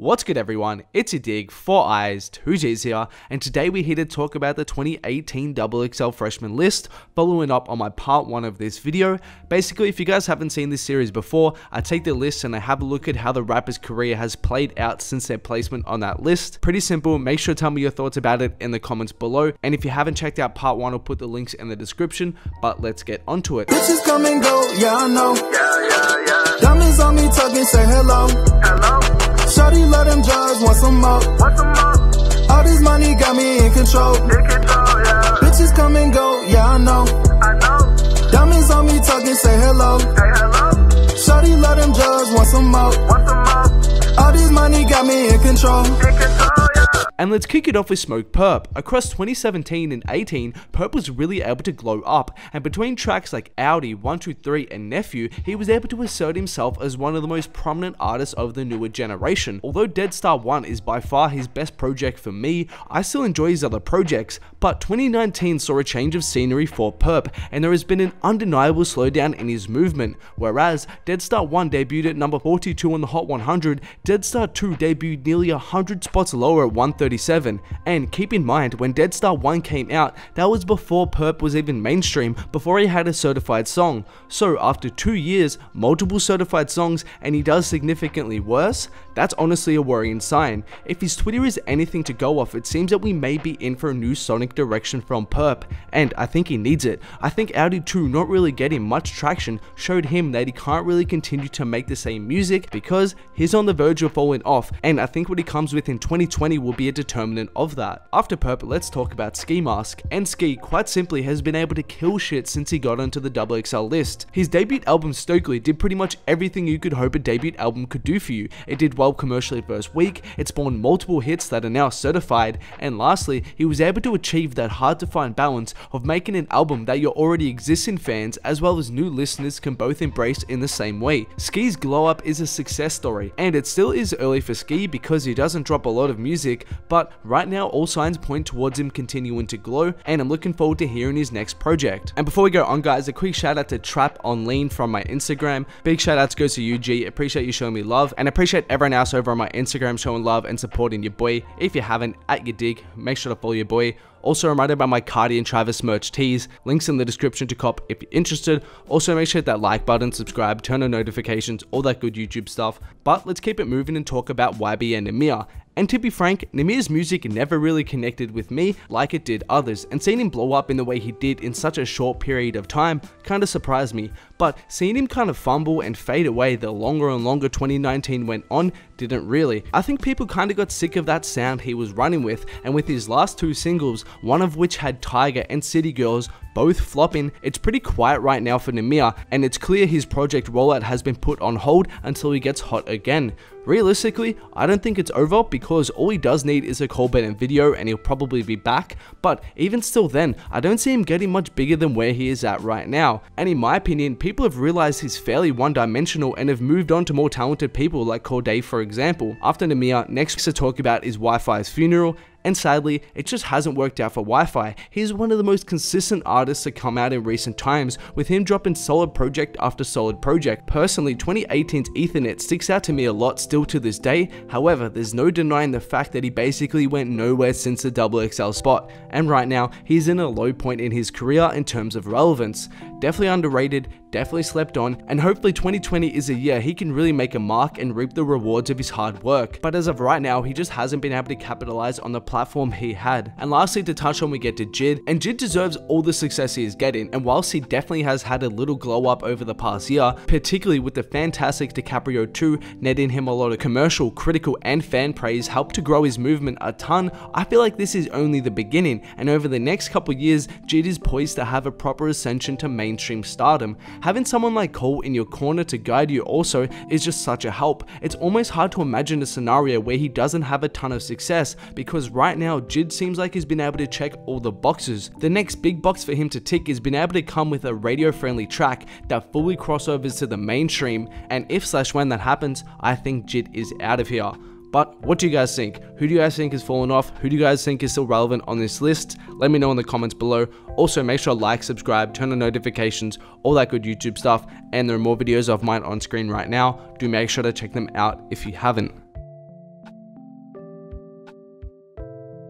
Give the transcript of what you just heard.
What's good everyone, it's your dig, 4 eyes, 2G's here, and today we're here to talk about the 2018 XXL Freshman List, following up on my part 1 of this video. Basically, if you guys haven't seen this series before, I take the list and I have a look at how the rapper's career has played out since their placement on that list. Pretty simple, make sure to tell me your thoughts about it in the comments below, and if you haven't checked out part 1, I'll put the links in the description, but let's get onto it. Bitches come and go, yeah I know, yeah. Diamonds on me talking, say hello. Shorty love them drugs, want some more. All this money got me in control. Yeah. Bitches come and go, yeah I know. Diamonds on me talking, say hello. Shorty love them drugs, want some more. All this money got me in control. And let's kick it off with Smokepurpp. Across 2017 and 18, Purpp was really able to glow up, and between tracks like Audi, 123 and Nephew, he was able to assert himself as one of the most prominent artists of the newer generation. Although Dead Star 1 is by far his best project for me, I still enjoy his other projects, but 2019 saw a change of scenery for Purpp, and there has been an undeniable slowdown in his movement. Whereas Dead Star 1 debuted at number 42 on the Hot 100, Dead Star 2 debuted nearly 100 spots lower at 130. And keep in mind, when Dead Star 1 came out, that was before Purpp was even mainstream, before he had a certified song. So after 2 years, multiple certified songs, and he does significantly worse, that's honestly a worrying sign. If his Twitter is anything to go off, it seems that we may be in for a new sonic direction from Purpp, and I think he needs it. I think Audi 2 not really getting much traction showed him that he can't really continue to make the same music, because he's on the verge of falling off, and I think what he comes with in 2020 will be a determinant of that. After Purpp, let's talk about Ski Mask, and Ski quite simply has been able to kill shit since he got onto the XXL list. His debut album Stokely did pretty much everything you could hope a debut album could do for you. It did well commercially first week, it spawned multiple hits that are now certified, and lastly, he was able to achieve that hard to find balance of making an album that your already existing fans as well as new listeners can both embrace in the same way. Ski's glow up is a success story, and it still is early for Ski because he doesn't drop a lot of music, but right now all signs point towards him continuing to glow, and I'm looking forward to hearing his next project. And before we go on guys, a quick shout out to Trap on Lean from my Instagram. Big shout outs goes to UG, appreciate you showing me love, and appreciate everyone else over on my Instagram showing love and supporting your boy. If you haven't, at your dig, make sure to follow your boy. Also reminded by my Cardi and Travis merch tees, links in the description to cop if you're interested. Also make sure to hit that like button, subscribe, turn on notifications, all that good YouTube stuff. But let's keep it moving and talk about YBN Nahmir. And to be frank, Nahmir's music never really connected with me like it did others, and seeing him blow up in the way he did in such a short period of time kinda surprised me, but seeing him kind of fumble and fade away the longer and longer 2019 went on didn't really. I think people kinda got sick of that sound he was running with, and with his last 2 singles, one of which had Tiger and City Girls, both flopping, it's pretty quiet right now for Nahmir, and it's clear his project rollout has been put on hold until he gets hot again. Realistically, I don't think it's over because all he does need is a Cordae and video and he'll probably be back, but even still then, I don't see him getting much bigger than where he is at right now, and in my opinion, people have realized he's fairly one-dimensional and have moved on to more talented people like Cordae for example. After Nahmir, next to talk about is Wifisfuneral, and sadly, it just hasn't worked out for Wi-Fi. He's one of the most consistent artists to come out in recent times, with him dropping solid project after solid project. Personally, 2018's Ethernet sticks out to me a lot still to this day. However, there's no denying the fact that he basically went nowhere since the XXL spot, and right now, he's in a low point in his career in terms of relevance. Definitely underrated, definitely slept on, and hopefully 2020 is a year he can really make a mark and reap the rewards of his hard work. But as of right now, he just hasn't been able to capitalize on the platform he had. And lastly to touch on, we get to Jid, and Jid deserves all the success he is getting, and whilst he definitely has had a little glow up over the past year, particularly with the fantastic DiCaprio 2 netting him a lot of commercial, critical and fan praise helped to grow his movement a ton, I feel like this is only the beginning, and over the next couple years Jid is poised to have a proper ascension to mainstream stardom. Having someone like Cole in your corner to guide you also is just such a help. It's almost hard to imagine a scenario where he doesn't have a ton of success, because right now, Jid seems like he's been able to check all the boxes. The next big box for him to tick is being able to come with a radio-friendly track that fully crossovers to the mainstream, and if/when that happens, I think Jid is out of here. But what do you guys think? Who do you guys think is falling off? Who do you guys think is still relevant on this list? Let me know in the comments below. Also, make sure to like, subscribe, turn on notifications, all that good YouTube stuff, and there are more videos of mine on screen right now. Do make sure to check them out if you haven't.